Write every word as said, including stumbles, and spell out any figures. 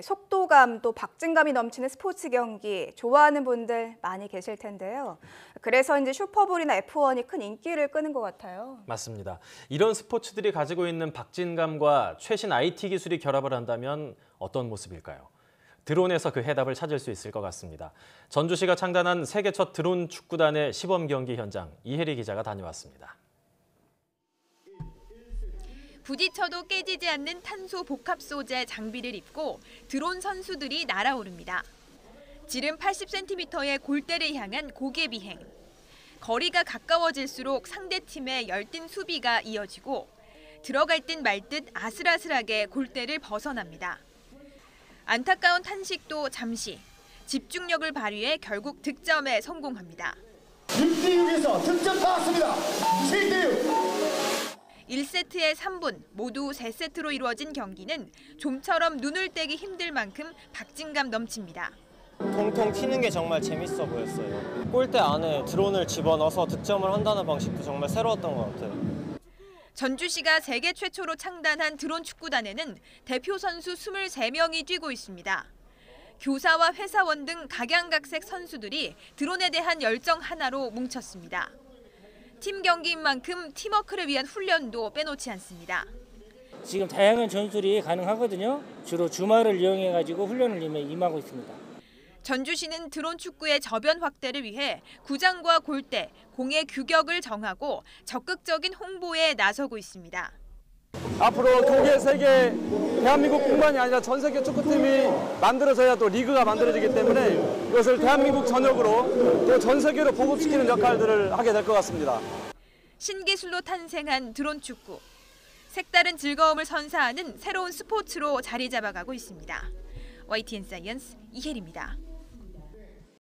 속도감 또 박진감이 넘치는 스포츠 경기 좋아하는 분들 많이 계실 텐데요. 그래서인지 슈퍼볼이나 에프원이 큰 인기를 끄는 것 같아요. 맞습니다. 이런 스포츠들이 가지고 있는 박진감과 최신 아이티 기술이 결합을 한다면 어떤 모습일까요? 드론에서 그 해답을 찾을 수 있을 것 같습니다. 전주시가 창단한 세계 첫 드론 축구단의 시범 경기 현장, 이혜리 기자가 다녀왔습니다. 부딪혀도 깨지지 않는 탄소 복합 소재 장비를 입고 드론 선수들이 날아오릅니다. 지름 팔십 센티미터의 골대를 향한 고개 비행. 거리가 가까워질수록 상대팀의 열띤 수비가 이어지고 들어갈 듯 말 듯 아슬아슬하게 골대를 벗어납니다. 안타까운 탄식도 잠시, 집중력을 발휘해 결국 득점에 성공합니다. 육 대 육에서 득점 나왔습니다. 칠 대 육. 일 세트에 삼 분, 모두 세 세트로 이루어진 경기는 좀처럼 눈을 떼기 힘들 만큼 박진감 넘칩니다. 통통 튀는 게 정말 재밌어 보였어요. 골대 안에 드론을 집어넣어서 득점을 한다는 방식도 정말 새로웠던 것 같아요. 전주시가 세계 최초로 창단한 드론 축구단에는 대표 선수 이십삼 명이 뛰고 있습니다. 교사와 회사원 등 각양각색 선수들이 드론에 대한 열정 하나로 뭉쳤습니다. 팀 경기인 만큼 팀워크를 위한 훈련도 빼놓지 않습니다. 지금 다양한 전술이 가능하거든요. 주로 주말을 이용해 가지고 훈련을 임하고 있습니다. 전주시는 드론 축구의 저변 확대를 위해 구장과 골대, 공의 규격을 정하고 적극적인 홍보에 나서고 있습니다. 앞으로 국내, 세계, 대한민국뿐만이 아니라 전 세계 축구팀이 만들어져야 또 리그가 만들어지기 때문에 이것을 대한민국 전역으로 또 전 세계로 보급시키는 역할들을 하게 될 것 같습니다. 신기술로 탄생한 드론 축구. 색다른 즐거움을 선사하는 새로운 스포츠로 자리 잡아가고 있습니다. 와이티엔 사이언스 이혜리입니다.